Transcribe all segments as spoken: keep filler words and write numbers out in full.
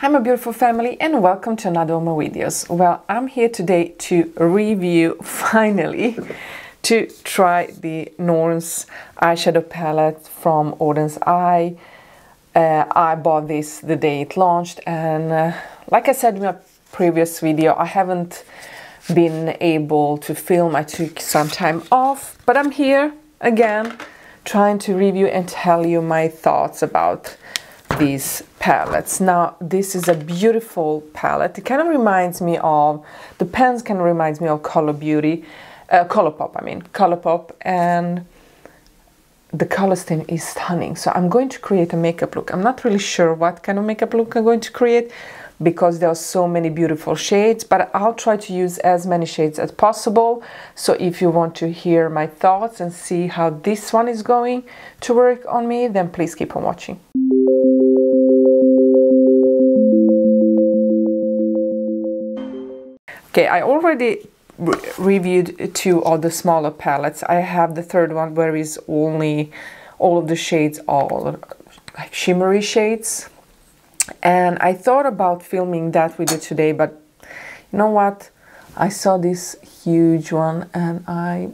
Hi my beautiful family and welcome to another of my videos. Well, I'm here today to review, finally, to try the Norn's Eyeshadow Palette from Odens Eye. Uh, I bought this the day it launched and uh, like I said in my previous video, I haven't been able to film. I took some time off, but I'm here again trying to review and tell you my thoughts about these palettes. Now, this is a beautiful palette. It kind of reminds me of, the pens kind of reminds me of Colour Beauty, uh, ColourPop, I mean, ColourPop, and the color scheme is stunning. So I'm going to create a makeup look. I'm not really sure what kind of makeup look I'm going to create because there are so many beautiful shades, but I'll try to use as many shades as possible. So if you want to hear my thoughts and see how this one is going to work on me, then please keep on watching. Okay, I already re reviewed two of the smaller palettes. I have the third one where is only all of the shades are like shimmery shades. And I thought about filming that video today, but you know what? I saw this huge one and I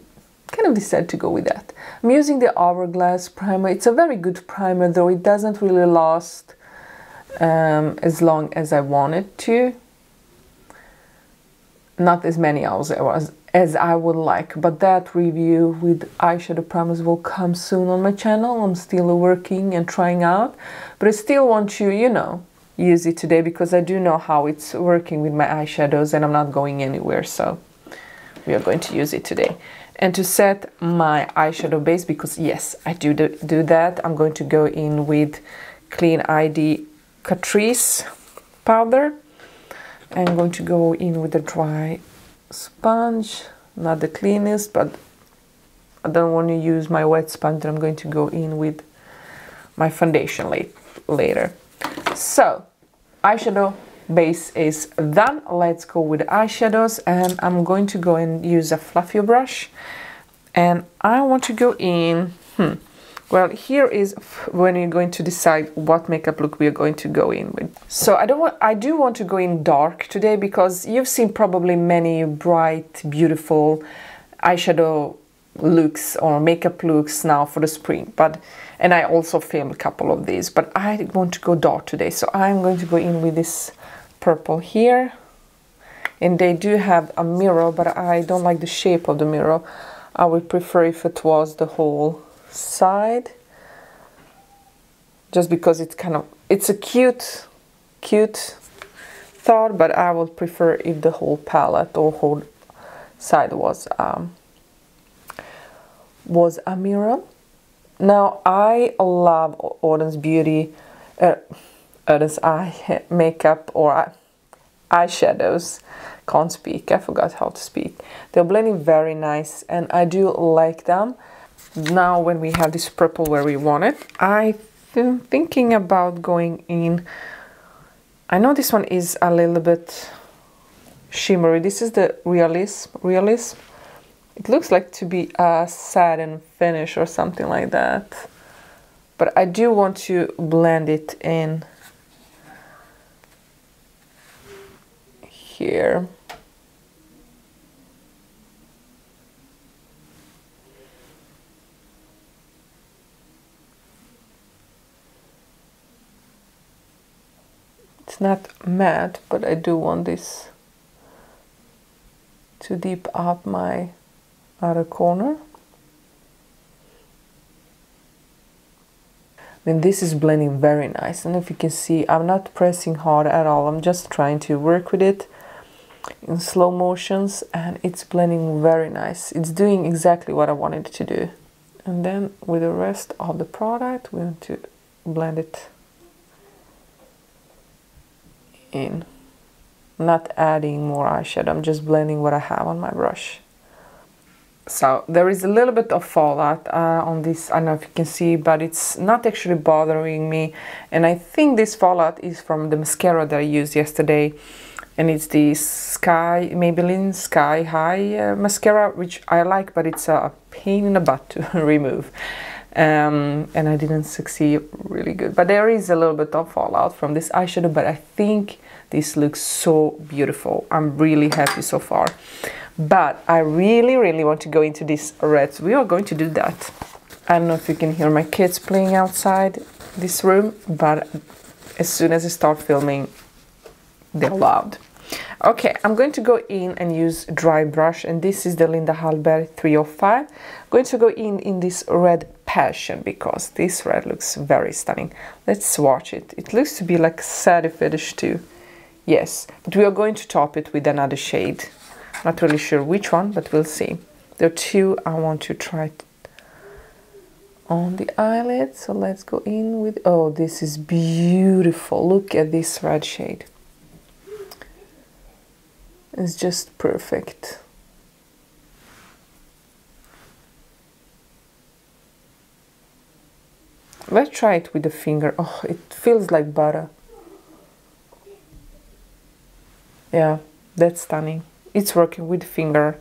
kind of decided to go with that. I'm using the Hourglass primer. It's a very good primer, though it doesn't really last um, as long as I want it to. Not as many hours as I would like, but that review with eyeshadow primers will come soon on my channel. I'm still working and trying out, but I still want to, you know, use it today because I do know how it's working with my eyeshadows and I'm not going anywhere, so we are going to use it today. And to set my eyeshadow base, because yes, I do do that, I'm going to go in with Clean I D Catrice powder. I'm going to go in with a dry sponge, not the cleanest, but I don't want to use my wet sponge. I'm going to go in with my foundation late, later. So, eyeshadow base is done. Let's go with eyeshadows, and I'm going to go and use a fluffy brush. And I want to go in, hmm, well, here is when you're going to decide what makeup look we are going to go in with. So I don't want, I do want to go in dark today because you've seen probably many bright, beautiful eyeshadow looks or makeup looks now for the spring. But and I also filmed a couple of these, but I want to go dark today. So I'm going to go in with this purple here. And they do have a mirror, but I don't like the shape of the mirror. I would prefer if it was the whole side, just because it's kind of, it's a cute cute thought, but I would prefer if the whole palette or whole side was um, was a mirror. Now I love Odens Beauty uh, Odens Eye makeup or eye, eyeshadows. Can't speak, I forgot how to speak. They're blending very nice and I do like them. Now when we have this purple where we want it, I am thinking about going in, I know this one is a little bit shimmery, this is the realism, realism. It looks like to be a satin finish or something like that, but I do want to blend it in here. It's not matte, but I do want this to deep up my outer corner. Then this is blending very nice, and if you can see, I'm not pressing hard at all. I'm just trying to work with it in slow motions, and it's blending very nice. It's doing exactly what I wanted it to do. And then with the rest of the product, we want to blend it in. I'm not adding more eyeshadow, I'm just blending what I have on my brush. So there is a little bit of fallout uh, on this, I don't know if you can see, but it's not actually bothering me. And I think this fallout is from the mascara that I used yesterday. And it's the Sky, Maybelline Sky High uh, mascara, which I like, but it's a pain in the butt to remove. um, and I didn't succeed really good. But there is a little bit of fallout from this eyeshadow, but I think this looks so beautiful. I'm really happy so far. But I really, really want to go into this red, so we are going to do that. I don't know if you can hear my kids playing outside this room, but as soon as I start filming, they're loud. Okay, I'm going to go in and use dry brush, and this is the Linda Hallberg three oh five. I'm going to go in in this red Passion, because this red looks very stunning. Let's swatch it. It looks to be like Sadie Fetish too. Yes, but we are going to top it with another shade. Not really sure which one, but we'll see. There are two I want to try on the eyelid, so let's go in with... Oh, this is beautiful. Look at this red shade. It's just perfect. Let's try it with the finger. Oh, it feels like butter. Yeah, that's stunning. It's working with the finger.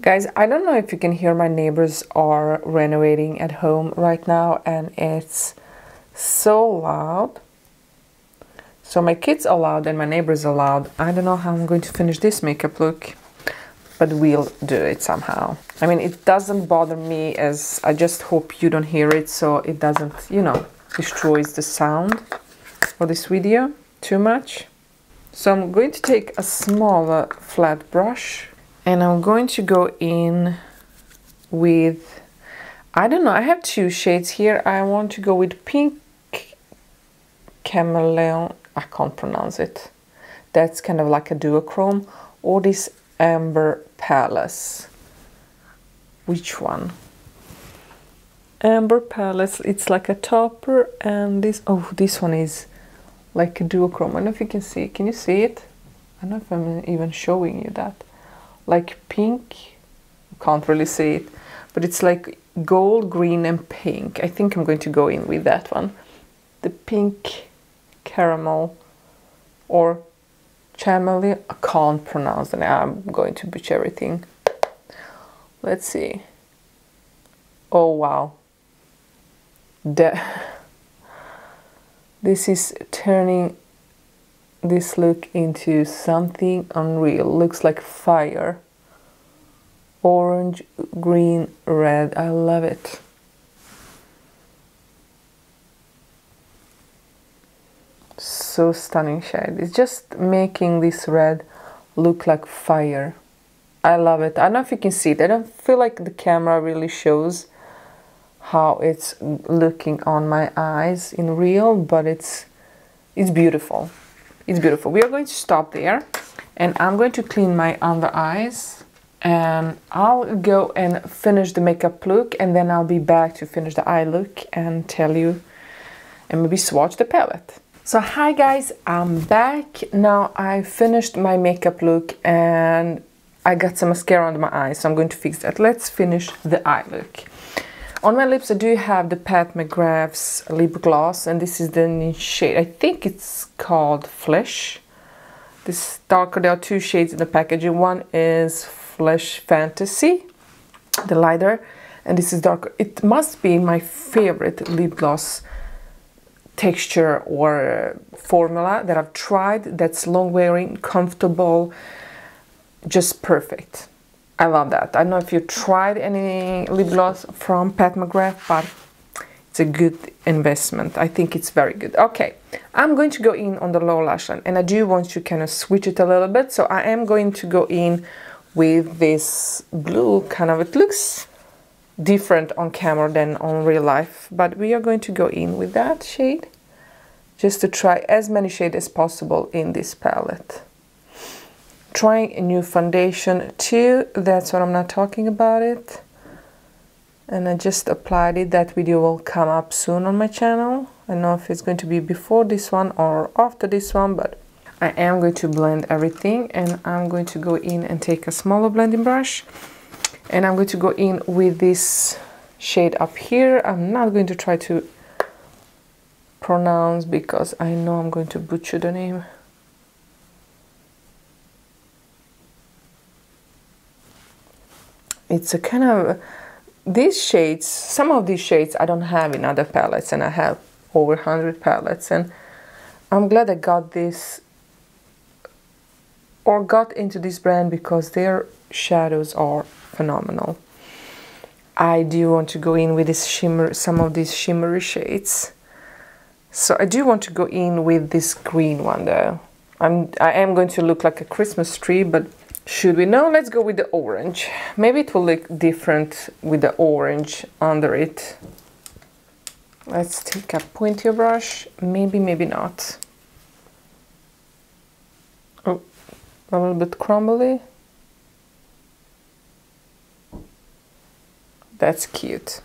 Guys, I don't know if you can hear, my neighbors are renovating at home right now and it's so loud. So my kids are loud and my neighbors are loud. I don't know how I'm going to finish this makeup look, but we'll do it somehow. I mean, it doesn't bother me, as I just hope you don't hear it, so it doesn't, you know, destroys the sound for this video too much. So I'm going to take a smaller flat brush and I'm going to go in with, I don't know, I have two shades here. I want to go with Pink Chameleon, I can't pronounce it. That's kind of like a duochrome, or this Amber Palace. Which one? Amber Palace, it's like a topper, and this, oh, this one is like a duochrome. I don't know if you can see, can you see it? I don't know if I'm even showing you that. Like pink, can't really see it, but it's like gold, green and pink. I think I'm going to go in with that one. The Pink Caramel or Chamely, I can't pronounce the name. I'm going to butcher everything. Let's see. Oh wow. The This is turning this look into something unreal. Looks like fire. Orange, green, red. I love it. So stunning shade. It's just making this red look like fire. I love it. I don't know if you can see it. I don't feel like the camera really shows how it's looking on my eyes in real, but it's it's beautiful. It's beautiful. We are going to stop there, and I'm going to clean my under eyes, and I'll go and finish the makeup look, and then I'll be back to finish the eye look and tell you, and maybe swatch the palette. So hi guys, I'm back. Now I finished my makeup look and I got some mascara under my eyes, so I'm going to fix that. Let's finish the eye look. On my lips, I do have the Pat McGrath's lip gloss, and this is the new shade. I think it's called Flesh. This darker, there are two shades in the packaging. One is Flesh Fantasy, the lighter, and this is darker. It must be my favorite lip gloss texture or formula that I've tried. That's long wearing, comfortable, just perfect. I love that. I don't know if you tried any lip gloss from Pat McGrath, but it's a good investment. I think it's very good. Okay, I'm going to go in on the lower lash line, and I do want to kind of switch it a little bit. So I am going to go in with this blue kind of, it looks different on camera than on real life, but we are going to go in with that shade just to try as many shades as possible in this palette. Trying a new foundation too, that's what I'm not talking about it. And I just applied it. That video will come up soon on my channel. I don't know if it's going to be before this one or after this one, but I am going to blend everything, and I'm going to go in and take a smaller blending brush, and I'm going to go in with this shade up here. I'm not going to try to pronounce because I know I'm going to butcher the name. It's a kind of these shades, some of these shades I don't have in other palettes, and I have over one hundred palettes, and I'm glad I got this or got into this brand because their shadows are phenomenal. I do want to go in with this shimmer, some of these shimmery shades. So I do want to go in with this green one though. I'm, I am going to look like a Christmas tree, but should we? No, let's go with the orange. Maybe it will look different with the orange under it. Let's take a pointier brush. Maybe, maybe not. Oh, a little bit crumbly. That's cute.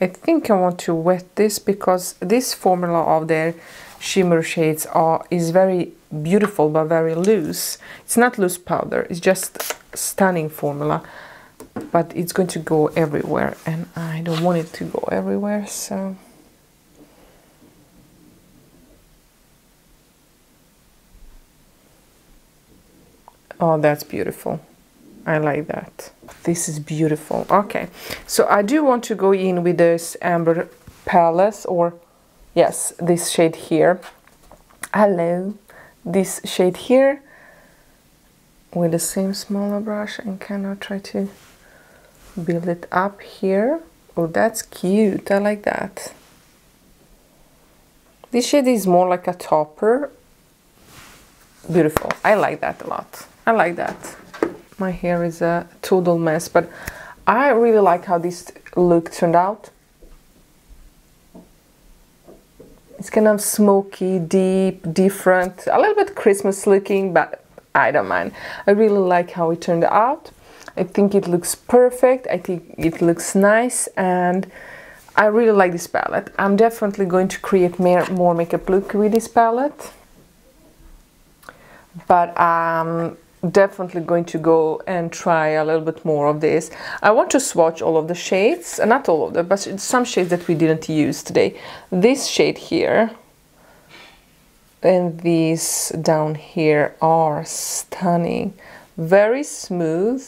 I think I want to wet this because this formula of their shimmer shades are, is very beautiful but very loose. It's not loose powder, it's just stunning formula, but it's going to go everywhere and I don't want it to go everywhere, so... Oh, that's beautiful. I like that. This is beautiful. Okay, so I do want to go in with this Amber Palace, or yes, this shade here. Hello. This shade here with the same smaller brush, and can I try to build it up here? Oh, that's cute. I like that. This shade is more like a topper. Beautiful. I like that a lot. I like that. My hair is a total mess, but I really like how this look turned out. It's kind of smoky, deep, different, a little bit Christmas looking, but I don't mind. I really like how it turned out. I think it looks perfect. I think it looks nice, and I really like this palette. I'm definitely going to create more makeup look with this palette. But um definitely going to go and try a little bit more of this. I want to swatch all of the shades, and not all of them, but some shades that we didn't use today. This shade here and these down here are stunning, very smooth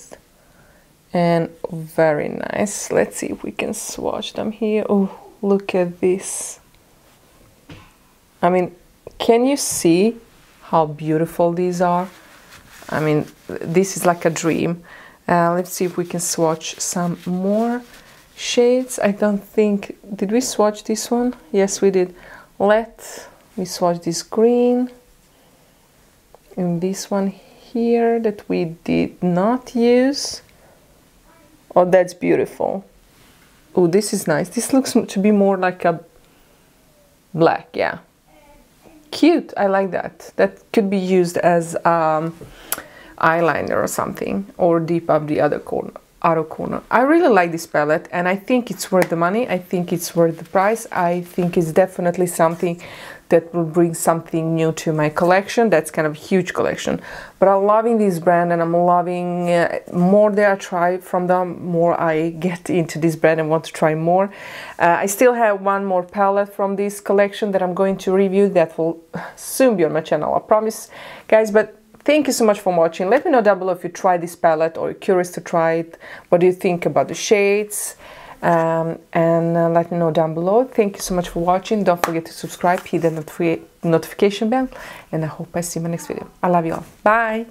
and very nice. Let's see if we can swatch them here. Oh, look at this. I mean, can you see how beautiful these are? I mean, this is like a dream. Uh, let's see if we can swatch some more shades. I don't think... Did we swatch this one? Yes, we did. Let me swatch this green. And this one here that we did not use. Oh, that's beautiful. Oh, this is nice. This looks to be more like a black, yeah. Cute, I like that. That could be used as um, eyeliner or something, or deep up the other corner, outer corner. I really like this palette, and I think it's worth the money. I think it's worth the price. I think it's definitely something that will bring something new to my collection. That's kind of a huge collection, but I'm loving this brand, and I'm loving uh, more that I try from them, more I get into this brand and want to try more. Uh, I still have one more palette from this collection that I'm going to review that will soon be on my channel, I promise, guys. But thank you so much for watching. Let me know down below if you try this palette or you're curious to try it. What do you think about the shades? Um, and uh, let me know down below. Thank you so much for watching. Don't forget to subscribe, hit the notification bell, and I hope I see you in my next video. I love you all. Bye!